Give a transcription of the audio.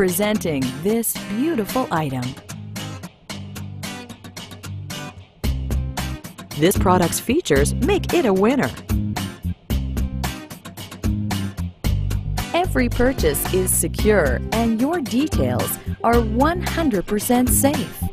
Presenting this beautiful item. This product's features make it a winner. Every purchase is secure and your details are 100% safe.